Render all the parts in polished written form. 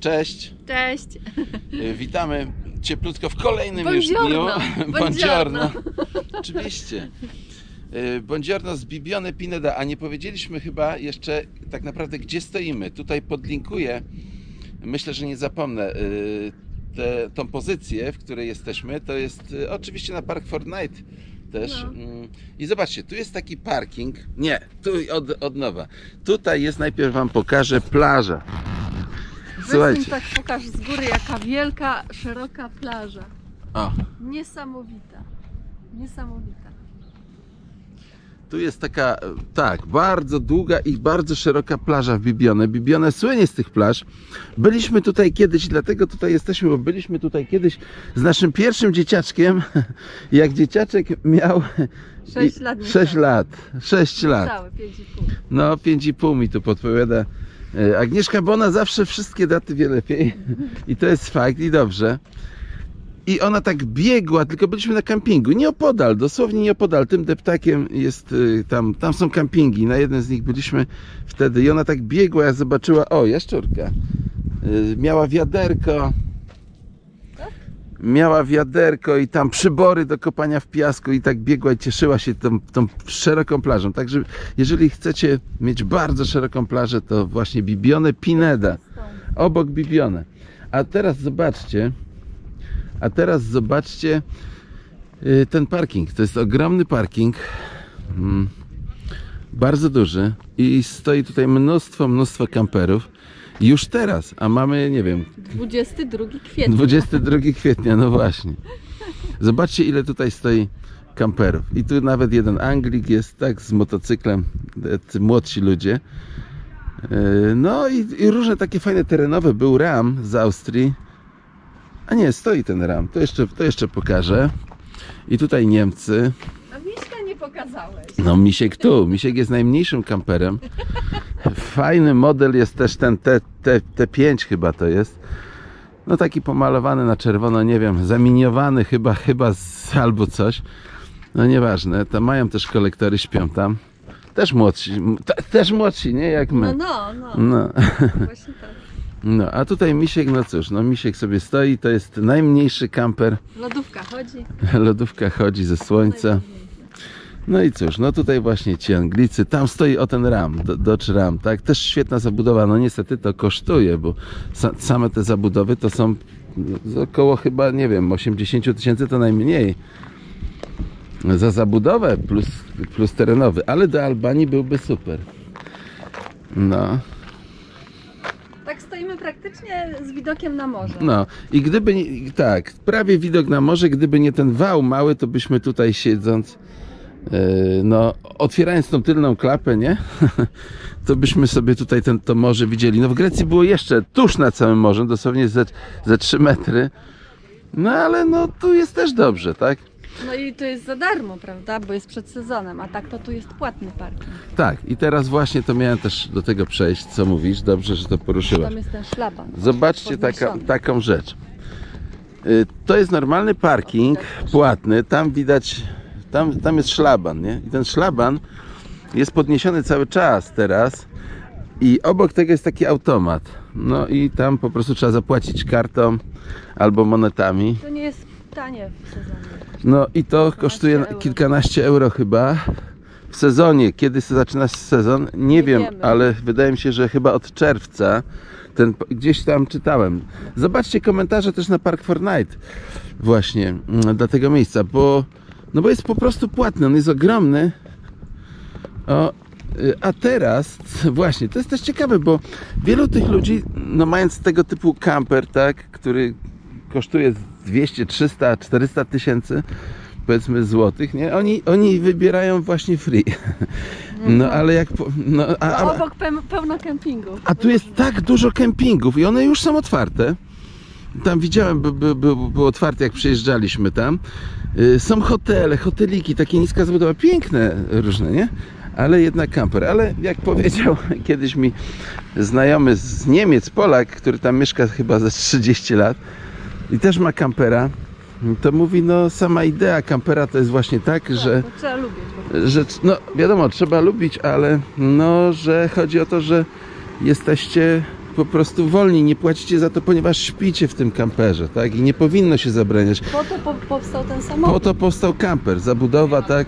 Cześć. Cześć. Witamy cieplutko w kolejnym już dniu. Buongiorno. Oczywiście. Buongiorno z Bibione Pineda, a nie powiedzieliśmy chyba jeszcze tak naprawdę, gdzie stoimy. Tutaj podlinkuję, myślę, że nie zapomnę, tą pozycję, w której jesteśmy. To jest oczywiście na Park Fortnite też. No. I zobaczcie, tu jest taki parking. Nie, tu od nowa. Tutaj jest, najpierw wam pokażę plażę. Słuchajcie. Tak pokaż z góry, jaka wielka, szeroka plaża. O. Niesamowita. Niesamowita. Tu jest taka, tak, bardzo długa i bardzo szeroka plaża w Bibione. Bibione słynie z tych plaż. Byliśmy tutaj kiedyś, dlatego tutaj jesteśmy, bo byliśmy tutaj kiedyś z naszym pierwszym dzieciaczkiem, jak dzieciaczek miał 6 lat. Cały, 5,5. No, 5,5 mi tu podpowiada Agnieszka, bo ona zawsze wszystkie daty wie lepiej. I to jest fakt, i dobrze. I ona tak biegła, tylko byliśmy na kampingu, nieopodal, dosłownie nieopodal, tym deptakiem jest tam są kampingi, na jednym z nich byliśmy wtedy i ona tak biegła, ja zobaczyła, o, jaszczurka, miała wiaderko, i tam przybory do kopania w piasku i tak biegła i cieszyła się tą szeroką plażą, także jeżeli chcecie mieć bardzo szeroką plażę, to właśnie Bibione Pineda, obok Bibione. A teraz zobaczcie, ten parking. To jest ogromny parking, bardzo duży i stoi tutaj mnóstwo kamperów. Już teraz, a mamy, nie wiem... 22 kwietnia. 22 kwietnia, no właśnie. Zobaczcie, ile tutaj stoi kamperów. I tu nawet jeden Anglik jest, tak, z motocyklem, ci młodsi ludzie. No i różne takie fajne terenowe. Był Ram z Austrii. A nie, stoi ten Ram, to jeszcze pokażę. I tutaj Niemcy. A Miśka nie pokazałeś. No Misiek tu, Misiek jest najmniejszym kamperem. Fajny model jest też ten T5 chyba to jest. No taki pomalowany na czerwono, nie wiem, zaminiowany chyba albo coś. No nieważne, tam mają też kolektory, śpią tam. Też młodsi, nie jak my. No. Właśnie tak. No, a tutaj Misiek, no cóż, no Misiek sobie stoi, to jest najmniejszy kamper. Lodówka chodzi. Lodówka chodzi ze słońca. No i cóż, no tutaj właśnie ci Anglicy, tam stoi o ten Ram, Dodge Ram, tak? Też świetna zabudowa, no niestety to kosztuje, bo same te zabudowy to są około chyba, nie wiem, 80 000 to najmniej. Za zabudowę plus terenowy, ale do Albanii byłby super. No. Tak stoimy praktycznie z widokiem na morze. No i gdyby, tak, prawie widok na morze, gdyby nie ten wał mały, to byśmy tutaj siedząc, no otwierając tą tylną klapę, nie? To byśmy sobie tutaj to morze widzieli. No w Grecji było jeszcze tuż nad całym morzem, dosłownie ze 3 metry. No ale no tu jest też dobrze, tak? No i to jest za darmo, prawda? Bo jest przed sezonem, a tak to tu jest płatny parking. Tak, i teraz właśnie to miałem też do tego przejść, co mówisz, dobrze, że to poruszyłaś. Tam jest ten szlaban. Zobaczcie taką rzecz. To jest normalny parking, płatny, tam widać, tam jest szlaban, nie? I ten szlaban jest podniesiony cały czas teraz i obok tego jest taki automat. No i tam po prostu trzeba zapłacić kartą albo monetami. To nie jest tanie w sezonie. No i to kosztuje kilkanaście euro chyba w sezonie. Kiedy zaczyna się sezon? Nie wiem, ale wydaje mi się, że chyba od czerwca. Gdzieś tam czytałem. Zobaczcie komentarze też na Park Fortnite właśnie dla tego miejsca, bo jest po prostu płatny, on jest ogromny. O, a teraz właśnie, to jest też ciekawe, bo wielu tych ludzi, no mając tego typu camper, tak, który kosztuje 200, 300, 400 tysięcy powiedzmy złotych, nie? Oni wybierają właśnie free. No ale jak... No, obok pełno kempingów. A tu jest tak dużo kempingów i one już są otwarte. Tam widziałem, było otwarte jak przyjeżdżaliśmy tam. Są hotele, hoteliki, takie niska zabudowa, piękne różne, nie? Ale jednak kamper. Ale jak powiedział kiedyś mi znajomy z Niemiec, Polak, który tam mieszka chyba za 30 lat, i też ma kampera, to mówi, no sama idea kampera to jest właśnie tak, że... To trzeba lubić. Że, no wiadomo, trzeba lubić, ale no, że chodzi o to, że jesteście po prostu wolni, nie płacicie za to, ponieważ śpicie w tym kamperze, tak? I nie powinno się zabraniać. Po to powstał ten samochód. Po to powstał kamper. Zabudowa, tak?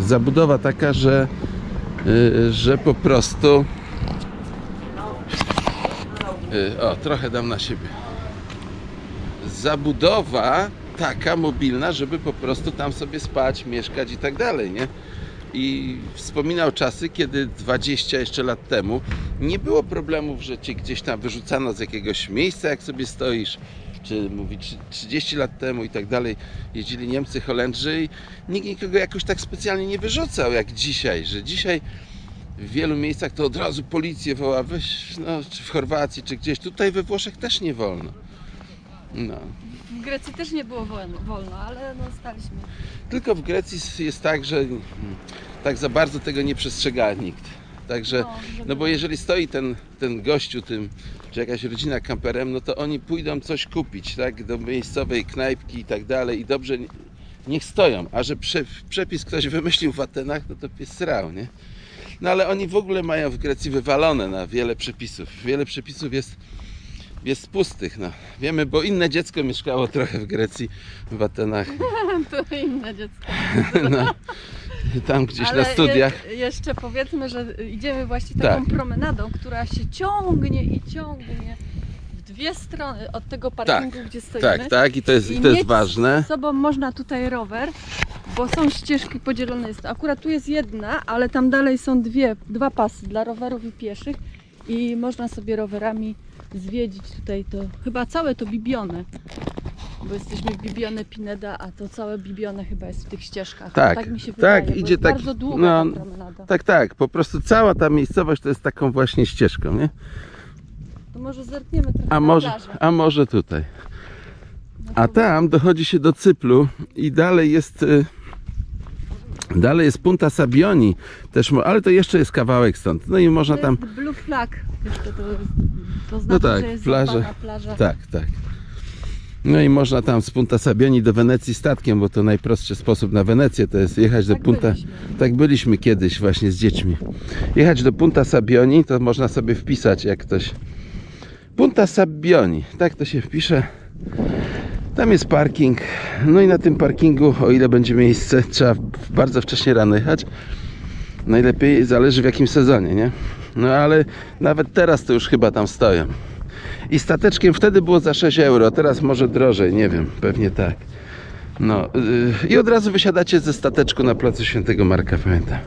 Zabudowa taka, że po prostu... O, trochę dam na siebie. Zabudowa taka mobilna, żeby po prostu tam sobie spać, mieszkać i tak dalej, nie? I wspominał czasy, kiedy 20 jeszcze lat temu nie było problemów, że cię gdzieś tam wyrzucano z jakiegoś miejsca, jak sobie stoisz, czy mówi 30 lat temu i tak dalej, jeździli Niemcy, Holendrzy i nikt nikogo jakoś tak specjalnie nie wyrzucał jak dzisiaj, że dzisiaj w wielu miejscach to od razu policję woła, weź, no, czy w Chorwacji, czy gdzieś, tutaj we Włoszech też nie wolno. No. W Grecji też nie było wolno, ale no staliśmy. Tylko w Grecji jest tak, że tak za bardzo tego nie przestrzega nikt. Także, no bo jeżeli stoi ten gościu tym, czy jakaś rodzina kamperem, no to oni pójdą coś kupić, tak, do miejscowej knajpki i tak dalej i dobrze, niech stoją. A że przepis ktoś wymyślił w Atenach, no to pies srał, nie? No ale oni w ogóle mają w Grecji wywalone na wiele przepisów. Wiele przepisów jest pustych, no. Wiemy, bo inne dziecko mieszkało trochę w Grecji, w Atenach. To inne dziecko. No, tam gdzieś ale na studiach. Jeszcze powiedzmy, że idziemy właśnie taką promenadą, która się ciągnie i ciągnie w dwie strony od tego parkingu, gdzie stoimy. Tak, i to jest ważne. Z sobą można tutaj rower, bo są ścieżki podzielone. Akurat tu jest jedna, ale tam dalej są dwa pasy dla rowerów i pieszych. I można sobie rowerami zwiedzić tutaj to, chyba całe to Bibione, bo jesteśmy w Bibione Pineda, a to całe Bibione chyba jest w tych ścieżkach. Tak mi się wydaje, bo idzie jest bardzo długa ta promenada. Tak, po prostu cała ta miejscowość to jest taką właśnie ścieżką, nie? To może zerkniemy trochę a może tutaj. A tam dochodzi się do Cyplu i dalej jest... Dalej jest Punta Sabioni, też, ale to jeszcze jest kawałek stąd. No i można tam... Blue Flag, to znaczy, no tak, że jest plaża. Tak. No i można tam z Punta Sabioni do Wenecji statkiem, bo to najprostszy sposób na Wenecję to jest jechać do Punta... Tak byliśmy kiedyś właśnie z dziećmi. Jechać do Punta Sabioni, to można sobie wpisać jak ktoś... Punta Sabioni, tak to się wpisze. Tam jest parking, no i na tym parkingu, o ile będzie miejsce, trzeba bardzo wcześnie rano jechać. Najlepiej zależy w jakim sezonie, nie? No ale nawet teraz to już chyba tam stoją. I stateczkiem wtedy było za 6 euro, teraz może drożej, nie wiem, pewnie tak. No i od razu wysiadacie ze stateczku na Placu Świętego Marka, pamiętam.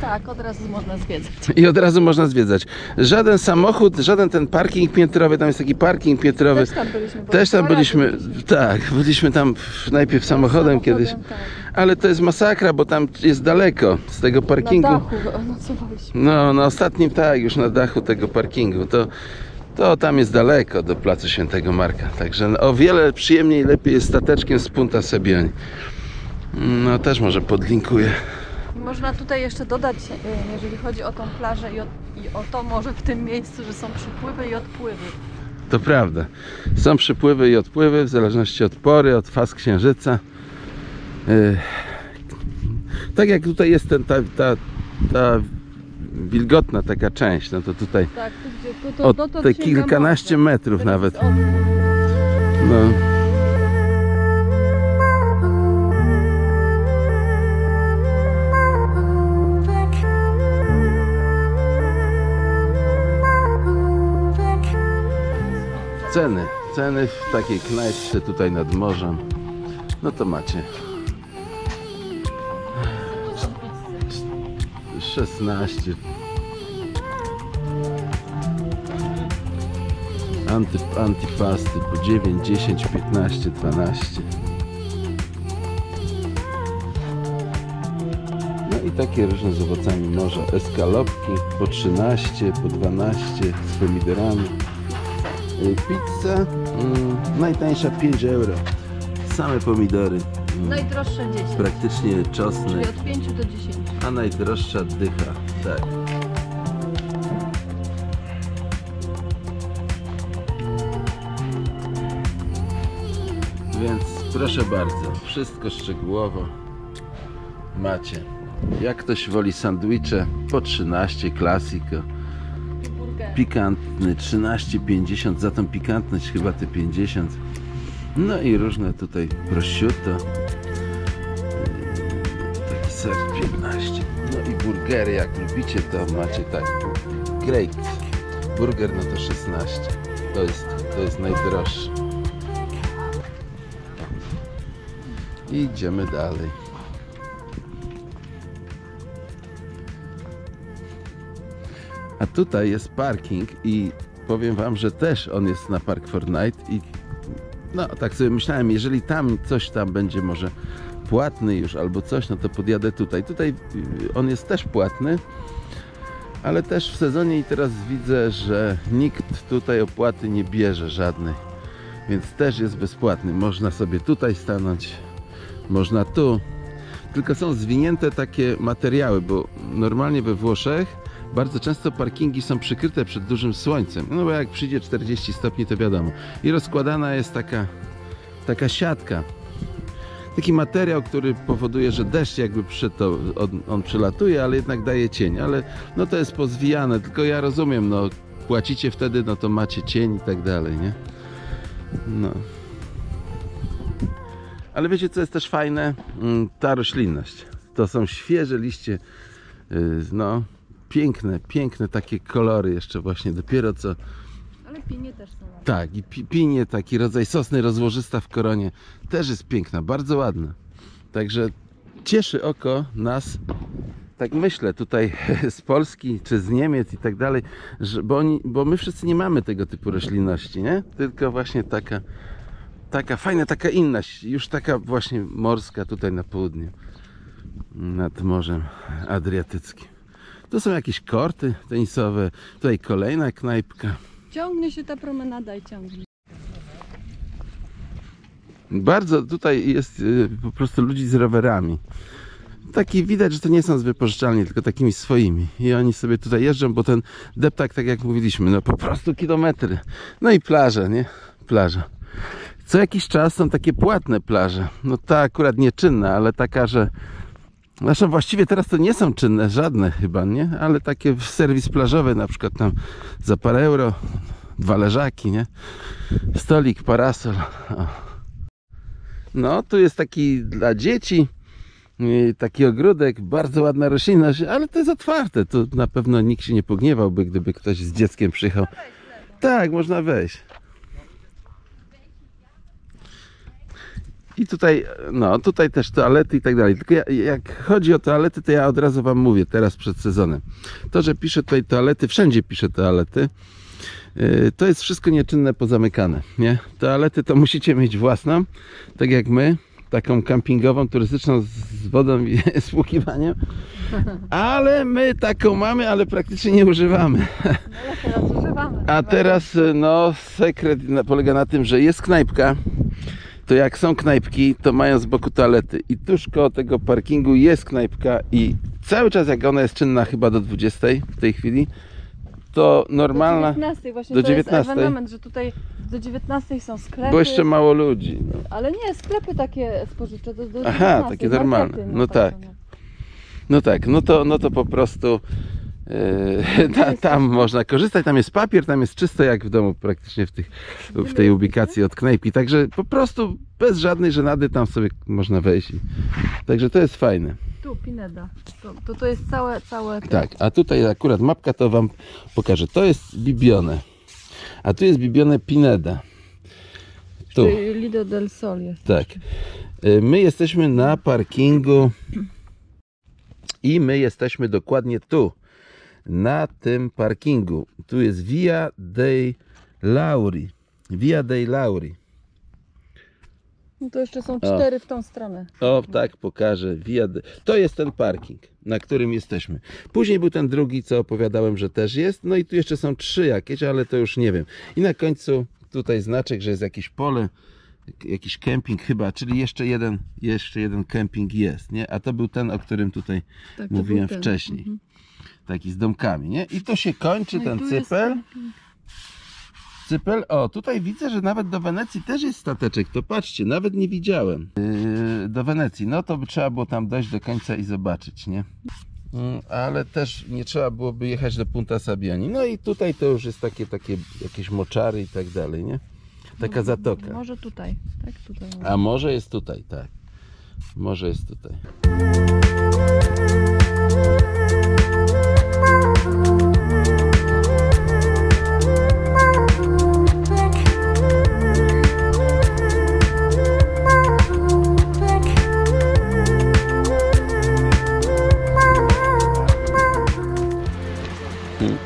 Tak, od razu można zwiedzać. I od razu można zwiedzać. Żaden samochód, żaden ten parking piętrowy, tam jest taki parking piętrowy. Też tam byliśmy. Tak, byliśmy tam najpierw samochodem kiedyś. Tak. Ale to jest masakra, bo tam jest daleko z tego parkingu. Na dachu nocowaliśmy. No, na ostatnim tak, już na dachu tego parkingu. To tam jest daleko do Placu Świętego Marka. Także o wiele przyjemniej, lepiej jest stateczkiem z Punta Sabioni. No, też może podlinkuję. Można tutaj jeszcze dodać, jeżeli chodzi o tą plażę i o to morze w tym miejscu, że są przypływy i odpływy. To prawda. Są przypływy i odpływy w zależności od pory, od faz księżyca. Tak jak tutaj jest ta wilgotna taka część, no to tutaj tak, to te kilkanaście metrów nawet. No. Ceny w takiej knajpce tutaj nad morzem, no to macie 16 antipasty po 9, 10, 15, 12. No i takie różne z owocami morza, eskalopki po 13, po 12 z pomidorami. Pizza, najtańsza 5 euro, same pomidory, najdroższa 10, praktycznie czosnek, czyli od 5 do 10, a najdroższa dycha, tak. Więc proszę bardzo, wszystko szczegółowo macie. Jak ktoś woli sandwicze, po 13, klasiko. pikantny 13,50, za tą pikantność chyba te 50. No i różne tutaj prosciutto, taki ser 15. No i burgery, jak lubicie, to macie taki great burger, no to 16. To jest najdroższy. I idziemy dalej. A tutaj jest parking i powiem wam, że też on jest na Park Fortnite i no tak sobie myślałem, jeżeli tam coś tam będzie może płatny już albo coś, no to podjadę tutaj. Tutaj on jest też płatny, ale też w sezonie i teraz widzę, że nikt tutaj opłaty nie bierze żadnej, więc też jest bezpłatny. Można sobie tutaj stanąć, można tu, tylko są zwinięte takie materiały, bo normalnie we Włoszech bardzo często parkingi są przykryte przed dużym słońcem, no bo jak przyjdzie 40 stopni to wiadomo. I rozkładana jest taka siatka, taki materiał, który powoduje, że deszcz jakby on przelatuje, ale jednak daje cień, ale no to jest pozwijane, tylko ja rozumiem, no płacicie wtedy, no to macie cień i tak dalej, nie? No. Ale wiecie co jest też fajne? Ta roślinność. To są świeże liście, no piękne, piękne takie kolory jeszcze właśnie, dopiero co. Ale pinie też są ładne. Tak, i pinie, taki rodzaj sosny rozłożysta w koronie, też jest piękna, bardzo ładna. Także cieszy oko nas, tak myślę, tutaj z Polski czy z Niemiec i tak dalej, bo my wszyscy nie mamy tego typu roślinności, nie? Tylko właśnie taka fajna, taka inna, już taka właśnie morska tutaj na południu, nad Morzem Adriatyckim. Tu są jakieś korty tenisowe, tutaj kolejna knajpka. Ciągnie się ta promenada i ciągnie. Bardzo tutaj jest po prostu ludzi z rowerami. Taki widać, że to nie są z wypożyczalni, tylko takimi swoimi. I oni sobie tutaj jeżdżą, bo ten deptak, tak jak mówiliśmy, no po prostu kilometry. No i plaża, nie? Plaża. Co jakiś czas są takie płatne plaże. No ta akurat nieczynna, ale taka, że... Zresztą właściwie teraz to nie są czynne żadne chyba, nie? Ale takie serwis plażowy, na przykład tam za parę euro, 2 leżaki, nie? Stolik, parasol. O. No tu jest taki dla dzieci, taki ogródek, bardzo ładna roślinność, ale to jest otwarte. Tu na pewno nikt się nie pogniewałby, gdyby ktoś z dzieckiem przyjechał. Tak, można wejść. I tutaj, no tutaj też toalety i tak dalej, tylko jak chodzi o toalety, to ja od razu wam mówię, teraz przed sezonem. To, że piszę tutaj toalety, wszędzie piszę toalety, to jest wszystko nieczynne, pozamykane, nie? Toalety to musicie mieć własną, tak jak my, taką kampingową, turystyczną z wodą i spłukiwaniem, ale my taką mamy, ale praktycznie nie używamy. A teraz, no sekret polega na tym, że jest knajpka, to jak są knajpki, to mają z boku toalety i tuż koło tego parkingu jest knajpka i cały czas, jak ona jest czynna chyba do 20 w tej chwili, to normalna... Do 19 właśnie, do to 19. Jest ewenement, że tutaj do 19 są sklepy. Bo jeszcze mało ludzi. No. Ale nie, sklepy takie spożywcze do 19. Aha, takie normalne, markety, no tak. No tak, no to po prostu tam można korzystać, tam jest papier, tam jest czysto jak w domu praktycznie w tej ubikacji od knajpki, także po prostu bez żadnej żenady tam sobie można wejść, także to jest fajne. Tu Pineda, to jest całe... Tak, a tutaj akurat mapka to wam pokażę, to jest Bibione, a tu jest Bibione Pineda. Tu Lido del Sol jest. Tak, my jesteśmy na parkingu i my jesteśmy dokładnie tu. Na tym parkingu. Tu jest Via dei Lauri. Via dei Lauri. No to jeszcze są 4 w tą stronę. O, tak pokażę. To jest ten parking, na którym jesteśmy. Później był ten drugi, co opowiadałem, że też jest. No i tu jeszcze są 3 jakieś, ale to już nie wiem. I na końcu tutaj znaczek, że jest jakieś pole, jakiś kemping chyba, czyli jeszcze jeden kemping jest, nie? A to był ten, o którym tutaj tak, mówiłem wcześniej. Mhm. Taki z domkami, nie? I to się kończy, no ten cypel. Cypel, o, tutaj widzę, że nawet do Wenecji też jest stateczek, to patrzcie, nawet nie widziałem. Do Wenecji, no to by trzeba było tam dojść do końca i zobaczyć, nie? ale też nie trzeba byłoby jechać do Punta Sabioni. No i tutaj to już jest takie jakieś moczary i tak dalej, nie? Taka zatoka. Może tutaj, tak? Tutaj. A może jest tutaj, tak. Może jest tutaj.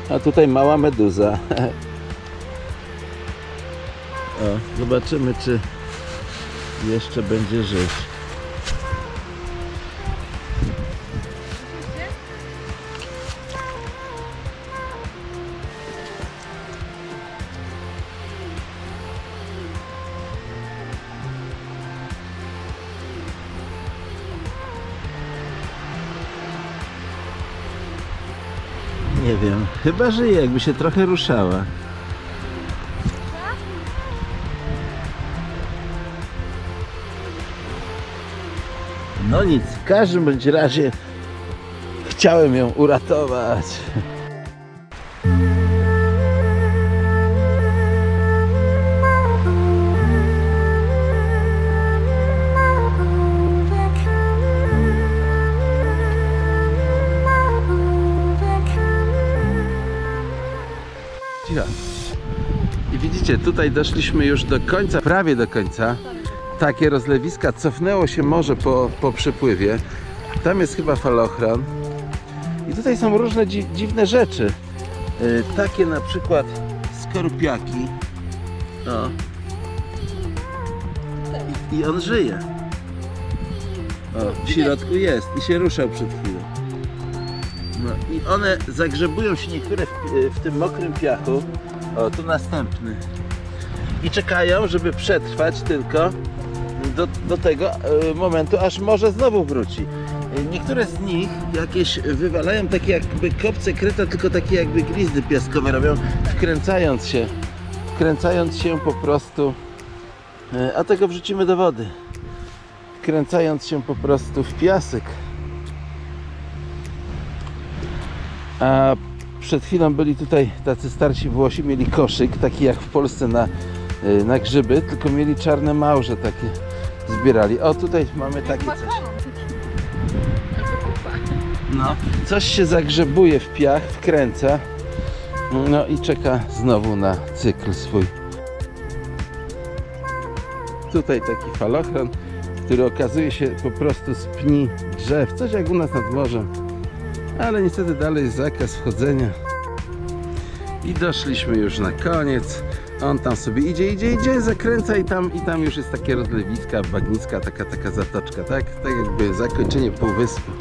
A tutaj mała meduza. O, zobaczymy, czy jeszcze będzie żyć. Nie wiem, chyba żyje, jakby się trochę ruszała. No nic, w każdym bądź razie chciałem ją uratować. I widzicie, tutaj doszliśmy już do końca, prawie do końca. Takie rozlewiska, cofnęło się morze po przepływie. Tam jest chyba falochron. I tutaj są różne dziwne rzeczy. Takie na przykład skorupiaki. O. I on żyje. O, w środku jest i się ruszał przed chwilą. No, i one zagrzebują się niektóre w tym mokrym piachu. O, tu następny. I czekają, żeby przetrwać tylko do tego momentu, aż morze znowu wróci. Niektóre z nich jakieś wywalają takie jakby kopce kryta, tylko takie jakby glizdy piaskowe robią, wkręcając się po prostu, a tego wrzucimy do wody, wkręcając się po prostu w piasek. A przed chwilą byli tutaj tacy starsi Włosi, mieli koszyk, taki jak w Polsce na grzyby, tylko mieli czarne małże takie, zbierali. O, tutaj mamy takie coś. No, coś się zagrzebuje w piach, wkręca, no i czeka znowu na cykl swój. Tutaj taki falochron, który okazuje się po prostu z pni drzew, coś jak u nas nad morzem, ale niestety dalej jest zakaz wchodzenia. I doszliśmy już na koniec. On tam sobie idzie, zakręca i tam już jest takie rozlewiska, bagniska, taka zatoczka, tak? Tak jakby zakończenie półwyspu.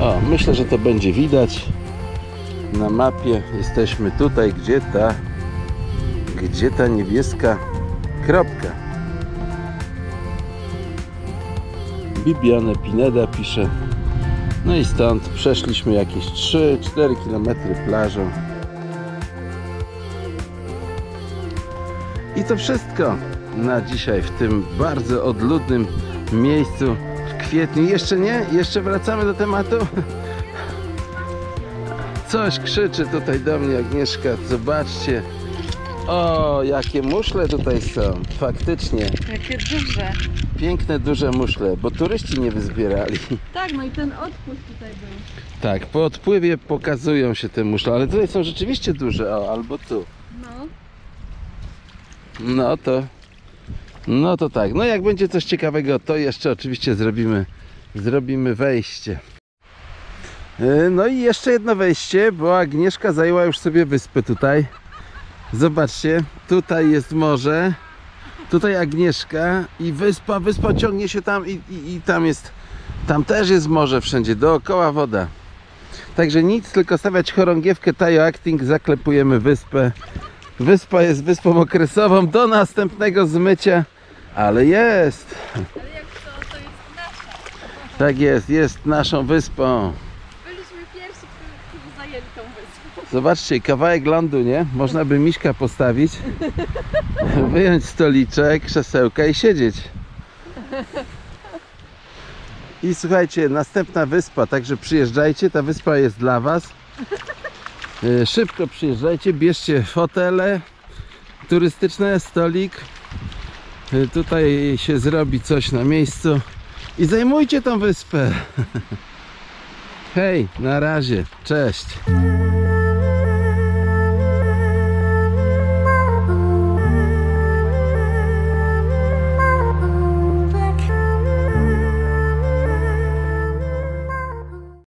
O, myślę, że to będzie widać na mapie. Jesteśmy tutaj, gdzie ta niebieska kropka. Bibione Pineda pisze. No i stąd przeszliśmy jakieś 3-4 km plażą. I to wszystko na dzisiaj w tym bardzo odludnym miejscu w kwietniu. Jeszcze nie? Jeszcze wracamy do tematu? Coś krzyczy tutaj do mnie Agnieszka. Zobaczcie. O, jakie muszle tutaj są. Faktycznie. Jakie duże. Piękne, duże muszle, bo turyści nie wyzbierali. Tak, no i ten odpływ tutaj był. Tak, po odpływie pokazują się te muszle, ale tutaj są rzeczywiście duże. O, albo tu. No. No to tak. No jak będzie coś ciekawego, to jeszcze oczywiście zrobimy wejście. No i jeszcze jedno wejście, bo Agnieszka zajęła już sobie wyspę tutaj. Zobaczcie, tutaj jest morze, tutaj Agnieszka i wyspa ciągnie się tam i tam jest, tam też jest morze wszędzie, dookoła woda. Także nic, tylko stawiać chorągiewkę, TajoActing, zaklepujemy wyspę. Wyspa jest wyspą okresową do następnego zmycia, ale jest. Ale jak to jest nasza. Tak jest naszą wyspą. Byliśmy pierwsi, którzy zajęli tą wyspę. Zobaczcie, kawałek lądu, nie? Można by miśka postawić, wyjąć stoliczek, krzesełka i siedzieć. I słuchajcie, następna wyspa, także przyjeżdżajcie, ta wyspa jest dla was. Szybko przyjeżdżajcie, bierzcie fotele turystyczne, stolik. Tutaj się zrobi coś na miejscu i zajmujcie tą wyspę. Hej, na razie, cześć.